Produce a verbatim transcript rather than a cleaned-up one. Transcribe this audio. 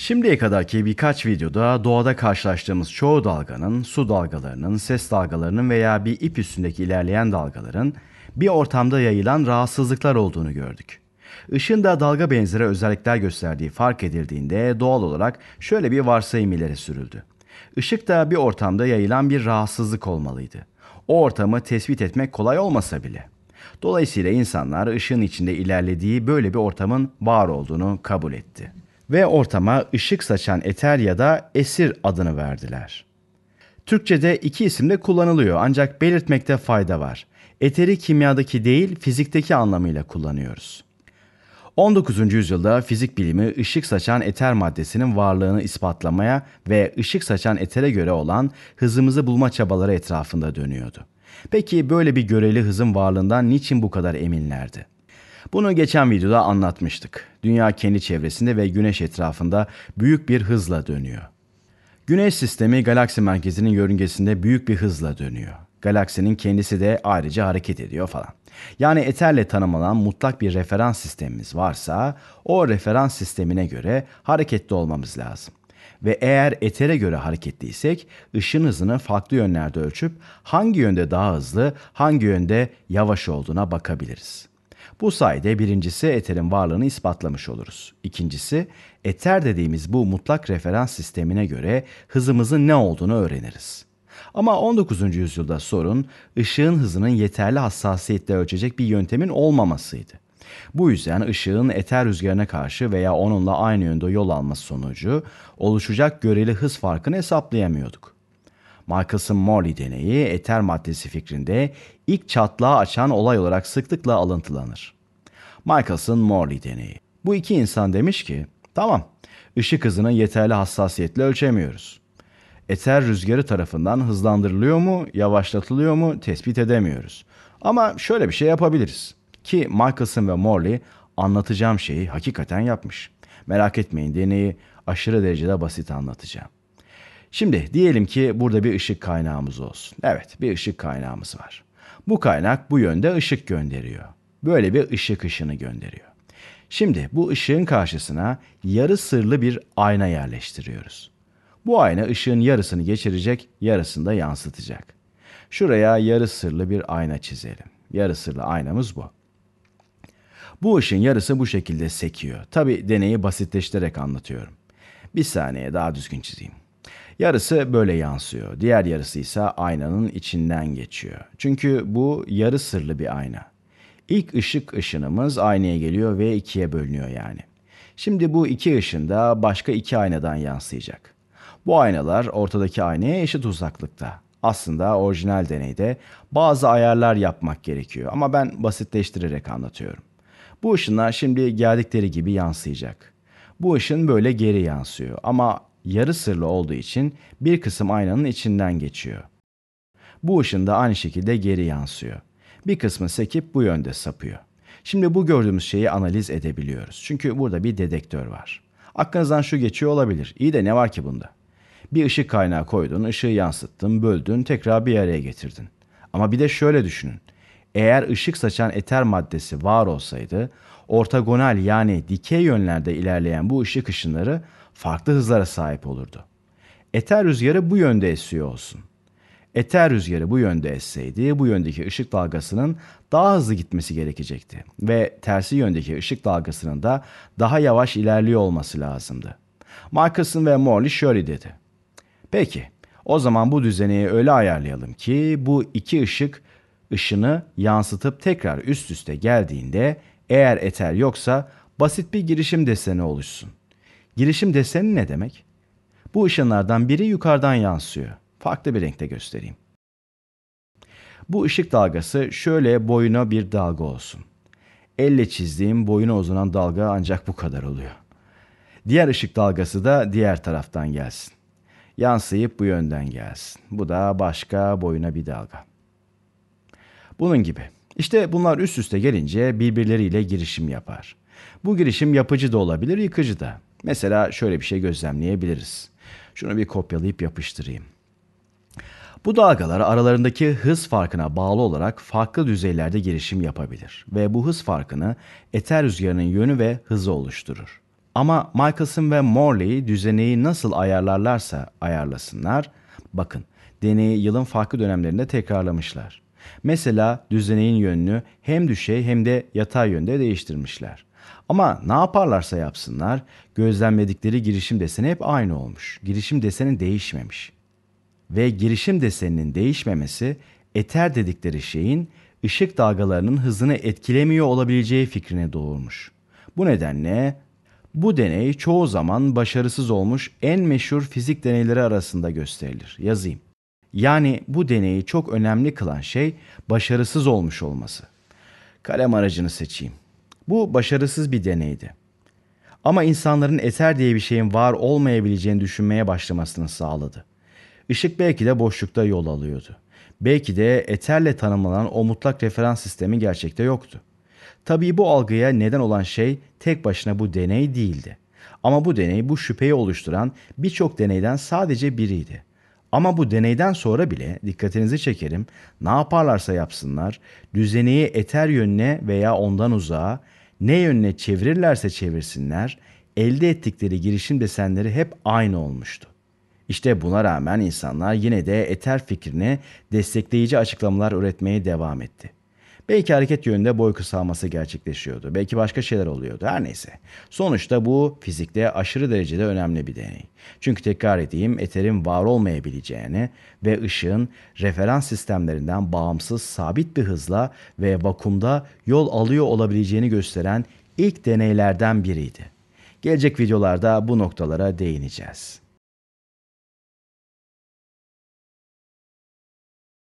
Şimdiye kadarki birkaç videoda doğada karşılaştığımız çoğu dalganın, su dalgalarının, ses dalgalarının veya bir ip üstündeki ilerleyen dalgaların bir ortamda yayılan rahatsızlıklar olduğunu gördük. Işın da dalga benzeri özellikler gösterdiği fark edildiğinde doğal olarak şöyle bir varsayım ileri sürüldü. Işık da bir ortamda yayılan bir rahatsızlık olmalıydı. O ortamı tespit etmek kolay olmasa bile. Dolayısıyla insanlar ışığın içinde ilerlediği böyle bir ortamın var olduğunu kabul etti. Ve ortama ışık saçan eter ya da esir adını verdiler. Türkçe'de iki isim de kullanılıyor ancak belirtmekte fayda var. Eteri kimyadaki değil fizikteki anlamıyla kullanıyoruz. on dokuzuncu yüzyılda fizik bilimi ışık saçan eter maddesinin varlığını ispatlamaya ve ışık saçan etere göre olan hızımızı bulma çabaları etrafında dönüyordu. Peki böyle bir göreli hızın varlığından niçin bu kadar eminlerdi? Bunu geçen videoda anlatmıştık. Dünya kendi çevresinde ve Güneş etrafında büyük bir hızla dönüyor. Güneş sistemi galaksi merkezinin yörüngesinde büyük bir hızla dönüyor. Galaksinin kendisi de ayrıca hareket ediyor falan. Yani eterle tanımlanan mutlak bir referans sistemimiz varsa o referans sistemine göre hareketli olmamız lazım. Ve eğer etere göre hareketliysek ışın hızını farklı yönlerde ölçüp hangi yönde daha hızlı, hangi yönde yavaş olduğuna bakabiliriz. Bu sayede birincisi eterin varlığını ispatlamış oluruz. İkincisi eter dediğimiz bu mutlak referans sistemine göre hızımızın ne olduğunu öğreniriz. Ama on dokuzuncu yüzyılda sorun ışığın hızının yeterli hassasiyetle ölçecek bir yöntemin olmamasıydı. Bu yüzden ışığın eter rüzgarına karşı veya onunla aynı yönde yol alması sonucu oluşacak göreli hız farkını hesaplayamıyorduk. Michelson–Morley deneyi eter maddesi fikrinde ilk çatlağı açan olay olarak sıklıkla alıntılanır. Michelson–Morley deneyi. Bu iki insan demiş ki, tamam, ışık hızını yeterli hassasiyetle ölçemiyoruz. Eter rüzgarı tarafından hızlandırılıyor mu, yavaşlatılıyor mu tespit edemiyoruz. Ama şöyle bir şey yapabiliriz. Ki Michelson ve Morley anlatacağım şeyi hakikaten yapmış. Merak etmeyin, deneyi aşırı derecede basit anlatacağım. Şimdi diyelim ki burada bir ışık kaynağımız olsun. Evet, bir ışık kaynağımız var. Bu kaynak bu yönde ışık gönderiyor. Böyle bir ışık ışını gönderiyor. Şimdi bu ışığın karşısına yarı sırlı bir ayna yerleştiriyoruz. Bu ayna ışığın yarısını geçirecek, yarısını da yansıtacak. Şuraya yarı sırlı bir ayna çizelim. Yarı sırlı aynamız bu. Bu ışığın yarısı bu şekilde sekiyor. Tabi deneyi basitleştirerek anlatıyorum. Bir saniye daha düzgün çizeyim. Yarısı böyle yansıyor. Diğer yarısı ise aynanın içinden geçiyor. Çünkü bu yarı sırlı bir ayna. İlk ışık ışınımız aynaya geliyor ve ikiye bölünüyor yani. Şimdi bu iki ışın da başka iki aynadan yansıyacak. Bu aynalar ortadaki aynaya eşit uzaklıkta. Aslında orijinal deneyde bazı ayarlar yapmak gerekiyor ama ben basitleştirerek anlatıyorum. Bu ışınlar şimdi geldikleri gibi yansıyacak. Bu ışın böyle geri yansıyor ama yarı sırlı olduğu için bir kısım aynanın içinden geçiyor. Bu ışın da aynı şekilde geri yansıyor. Bir kısmı sekip bu yönde sapıyor. Şimdi bu gördüğümüz şeyi analiz edebiliyoruz. Çünkü burada bir dedektör var. Aklınızdan şu geçiyor olabilir. İyi de ne var ki bunda? Bir ışık kaynağı koydun, ışığı yansıttın, böldün, tekrar bir araya getirdin. Ama bir de şöyle düşünün. Eğer ışık saçan eter maddesi var olsaydı, ortagonal yani dikey yönlerde ilerleyen bu ışık ışınları farklı hızlara sahip olurdu. Eter rüzgarı bu yönde esiyor olsun. Eter rüzgarı bu yönde esseydi, bu yöndeki ışık dalgasının daha hızlı gitmesi gerekecekti. Ve tersi yöndeki ışık dalgasının da daha yavaş ilerliyor olması lazımdı. Michelson ve Morley şöyle dedi. Peki, o zaman bu düzeni öyle ayarlayalım ki bu iki ışık ışını yansıtıp tekrar üst üste geldiğinde eğer eter yoksa basit bir girişim deseni oluşsun. Girişim deseni ne demek? Bu ışınlardan biri yukarıdan yansıyor. Farklı bir renkte göstereyim. Bu ışık dalgası şöyle boyuna bir dalga olsun. Elle çizdiğim boyuna uzanan dalga ancak bu kadar oluyor. Diğer ışık dalgası da diğer taraftan gelsin. Yansıyıp bu yönden gelsin. Bu da başka boyuna bir dalga. Bunun gibi. İşte bunlar üst üste gelince birbirleriyle girişim yapar. Bu girişim yapıcı da olabilir, yıkıcı da. Mesela şöyle bir şey gözlemleyebiliriz. Şunu bir kopyalayıp yapıştırayım. Bu dalgalar aralarındaki hız farkına bağlı olarak farklı düzeylerde girişim yapabilir. Ve bu hız farkını eter rüzgarının yönü ve hızı oluşturur. Ama Michelson ve Morley düzeneyi nasıl ayarlarlarsa ayarlasınlar, bakın deneyi yılın farklı dönemlerinde tekrarlamışlar. Mesela düzeneğin yönünü hem düşey hem de yatay yönde değiştirmişler. Ama ne yaparlarsa yapsınlar, gözlemledikleri girişim deseni hep aynı olmuş. Girişim deseni değişmemiş. Ve girişim deseninin değişmemesi, eter dedikleri şeyin ışık dalgalarının hızını etkilemiyor olabileceği fikrine doğurmuş. Bu nedenle bu deney çoğu zaman başarısız olmuş en meşhur fizik deneyleri arasında gösterilir. Yazayım. Yani bu deneyi çok önemli kılan şey başarısız olmuş olması. Kalem aracını seçeyim. Bu başarısız bir deneydi. Ama insanların eter diye bir şeyin var olmayabileceğini düşünmeye başlamasını sağladı. Işık belki de boşlukta yol alıyordu. Belki de eterle tanımlanan o mutlak referans sistemi gerçekte yoktu. Tabii bu algıya neden olan şey tek başına bu deney değildi. Ama bu deney bu şüpheyi oluşturan birçok deneyden sadece biriydi. Ama bu deneyden sonra bile dikkatinizi çekerim, ne yaparlarsa yapsınlar, düzeneyi eter yönüne veya ondan uzağa, ne yönüne çevirirlerse çevirsinler, elde ettikleri girişim desenleri hep aynı olmuştu. İşte buna rağmen insanlar yine de eter fikrine destekleyici açıklamalar üretmeye devam etti. Belki hareket yönünde boy kısalması gerçekleşiyordu, belki başka şeyler oluyordu, her neyse. Sonuçta bu fizikte aşırı derecede önemli bir deney. Çünkü tekrar edeyim, eterin var olmayabileceğini ve ışığın referans sistemlerinden bağımsız sabit bir hızla ve vakumda yol alıyor olabileceğini gösteren ilk deneylerden biriydi. Gelecek videolarda bu noktalara değineceğiz.